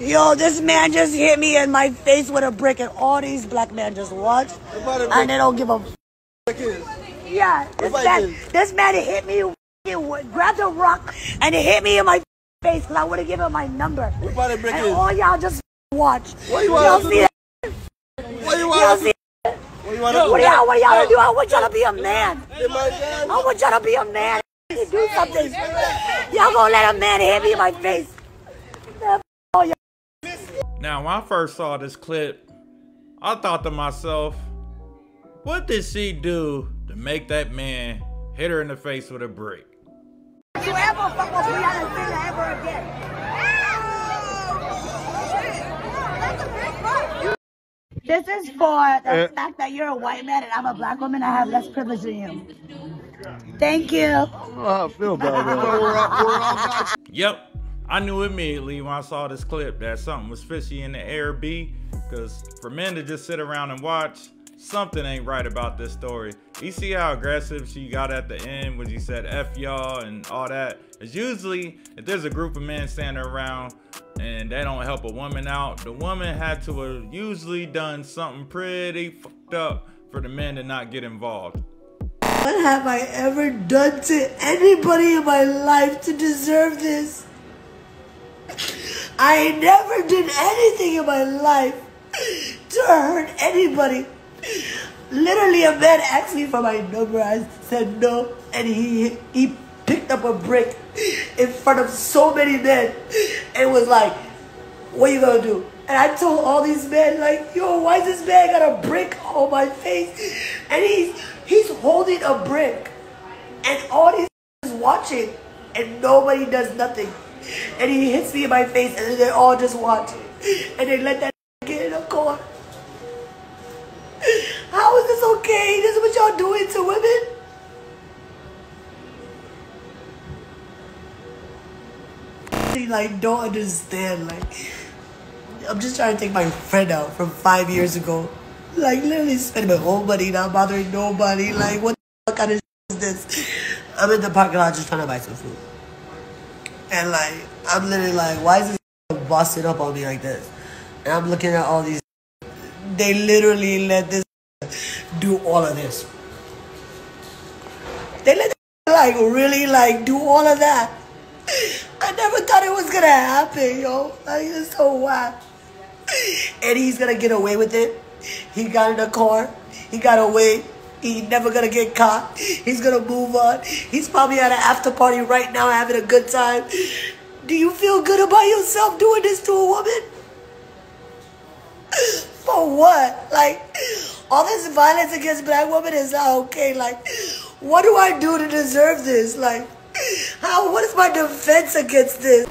Yo, this man just hit me in my face with a brick, and all these black men just watch, and they don't give a yeah, this man hit me, grabbed a rock, and it hit me in my face, because I would have given him my number. And all y'all just watch. What do you want to do? What do y'all want to do? I want y'all to be a man. I want y'all to be a man. You do something. Y'all gonna let a man hit me in my face. Now, when I first saw this clip, I thought to myself, what did she do to make that man hit her in the face with a brick? Don't you ever fuck with Rihanna Singer ever again. Oh, shit. That's a big fuck. This is for the fact that you're a white man and I'm a black woman. I have less privilege than you. Thank you. Oh, I feel bad. We're all yep. I knew immediately when I saw this clip that something was fishy in the air, B, because for men to just sit around and watch, something ain't right about this story. You see how aggressive she got at the end when she said F y'all and all that. It's usually if there's a group of men standing around and they don't help a woman out, the woman had to have usually done something pretty fucked up for the men to not get involved. What have I ever done to anybody in my life to deserve this? I never did anything in my life to hurt anybody. Literally, a man asked me for my number. I said no, and he picked up a brick in front of so many men and was like, what you gonna do? And I told all these men, like, yo, why is this man got a brick on my face? And he's holding a brick, and all these is watching, and nobody does nothing. And he hits me in my face, and they all just watch, and they let that get in a car. How is this okay? This is what y'all doing to women? They like don't understand. Like, I'm just trying to take my friend out from 5 years ago. Like, literally spending my whole money, not bothering nobody. Like, what the fuck kind of is this? I'm in the parking lot just trying to buy some food. And like, I'm literally like, why is this busting up on me like this? And I'm looking at all these. They literally let this do all of this. They let this like really like do all of that. I never thought it was gonna happen, yo. Like, it's so wild. And he's gonna get away with it. He got in a car. He got away. He's never gonna get caught. He's gonna move on. He's probably at an after party right now having a good time. Do you feel good about yourself doing this to a woman? For what? Like, all this violence against black women is not okay. Like, what do I do to deserve this? Like, how? What is my defense against this?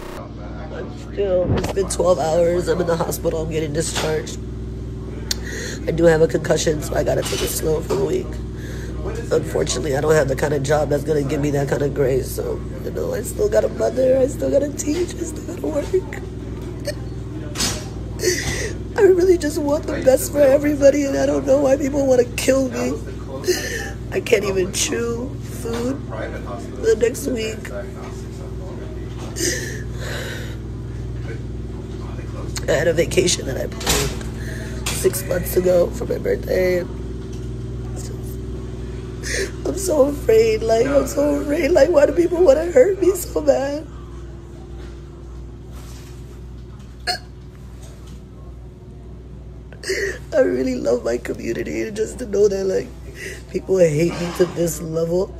It's been 12 hours. I'm in the hospital. I'm getting discharged. I do have a concussion, so I gotta take it slow for the week. Unfortunately, I don't have the kind of job that's gonna give me that kind of grace. So, you know, I still got a mother, I still gotta teach, I still gotta work. I really just want the best for everybody, and I don't know why people want to kill me. I can't even chew food the next week. I had a vacation that I planned 6 months ago for my birthday. I'm so afraid, like, I'm so afraid. Like, why do people want to hurt me so bad? I really love my community, and just to know that, like, people hate me to this level,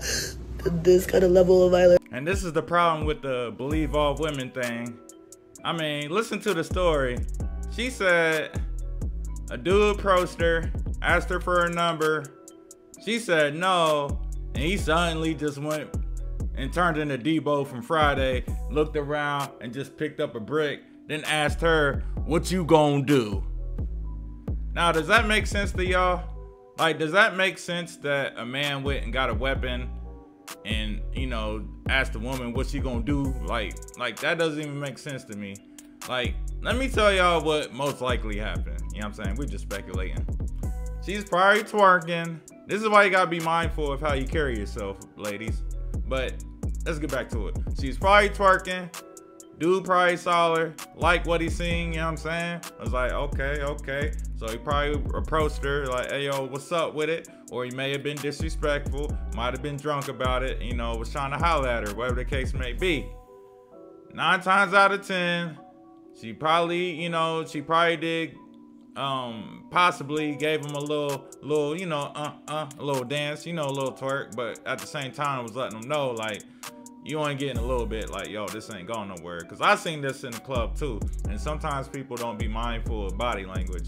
to this kind of level of violence. And this is the problem with the believe all women thing. I mean, listen to the story. She said a dude approached her, asked her for her number. She said no, and he suddenly just went and turned into Debo from Friday, looked around and just picked up a brick, then asked her, what you gonna do? Now, does that make sense to y'all? Like, does that make sense that a man went and got a weapon and, you know, asked the woman what she gonna do? Like that doesn't even make sense to me. Like, let me tell y'all what most likely happened. You know what I'm saying? We're just speculating. She's probably twerking. This is why you gotta be mindful of how you carry yourself, ladies. But let's get back to it. She's probably twerking. Dude probably saw her, like what he seen, you know what I'm saying? I was like, okay. So he probably approached her like, hey, yo, what's up with it? Or he may have been disrespectful, might have been drunk about it, you know, was trying to holler at her, whatever the case may be. 9 times out of 10, she probably, you know, she probably did, possibly gave him a little, you know, a little dance, you know, a little twerk, but at the same time was letting him know, like, you ain't getting a little bit, like, yo, this ain't going nowhere. Cause I seen this in the club too. And sometimes people don't be mindful of body language.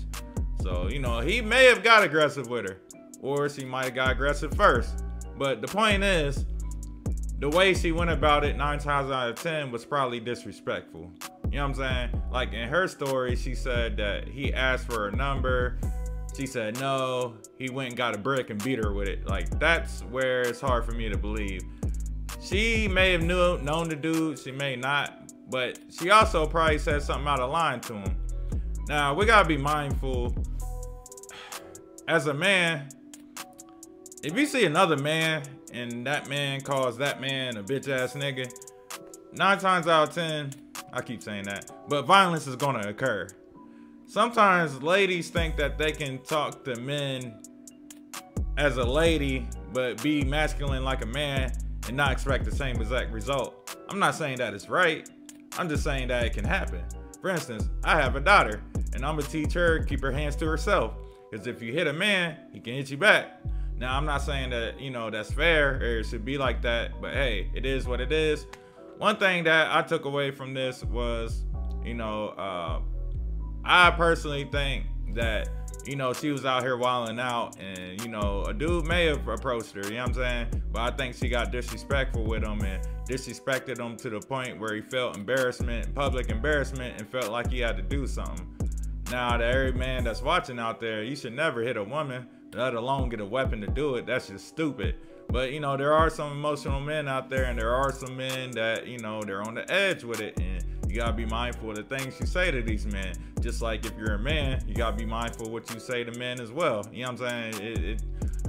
So, you know, he may have got aggressive with her, or she might have got aggressive first. But the point is, the way she went about it 9 times out of 10 was probably disrespectful. You know what I'm saying? Like in her story, she said that he asked for her number. She said no. He went and got a brick and beat her with it. Like, that's where it's hard for me to believe. She may have known the dude, she may not, but she also probably said something out of line to him. Now, we gotta be mindful. As a man, if you see another man and that man calls that man a bitch ass nigga, 9 times out of 10, I keep saying that, but violence is gonna occur. Sometimes ladies think that they can talk to men as a lady, but be masculine like a man and not expect the same exact result. I'm not saying that it's right. I'm just saying that it can happen. For instance, I have a daughter and I'm gonna teach her, keep her hands to herself. Cause if you hit a man, he can hit you back. Now, I'm not saying that, you know, that's fair or it should be like that, but hey, it is what it is. One thing that I took away from this was, you know, I personally think that, you know, she was out here wilding out and, you know, a dude may have approached her, you know what I'm saying? But I think she got disrespectful with him and disrespected him to the point where he felt embarrassment, public embarrassment, and felt like he had to do something. Now, to every man that's watching out there, you should never hit a woman, let alone get a weapon to do it. That's just stupid. But, you know, there are some emotional men out there and there are some men that, you know, they're on the edge with it. And you gotta be mindful of the things you say to these men. Just like if you're a man, you gotta be mindful of what you say to men as well. You know what I'm saying?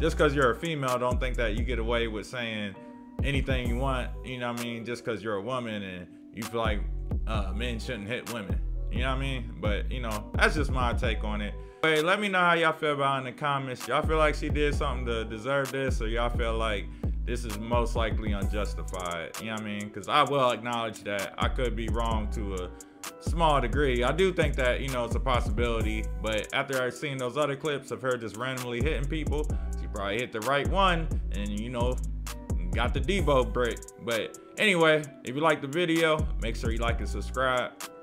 Just cause you're a female, don't think that you get away with saying anything you want. You know what I mean? Just cause you're a woman and you feel like men shouldn't hit women. You know what I mean? But, you know, that's just my take on it. Hey, let me know how y'all feel about it in the comments. Y'all feel like she did something to deserve this, or y'all feel like this is most likely unjustified? You know what I mean? Because I will acknowledge that I could be wrong to a small degree. I do think that, you know, it's a possibility. But after I've seen those other clips of her just randomly hitting people, she probably hit the right one and, you know, got the Debo brick. But anyway, if you like the video, make sure you like and subscribe.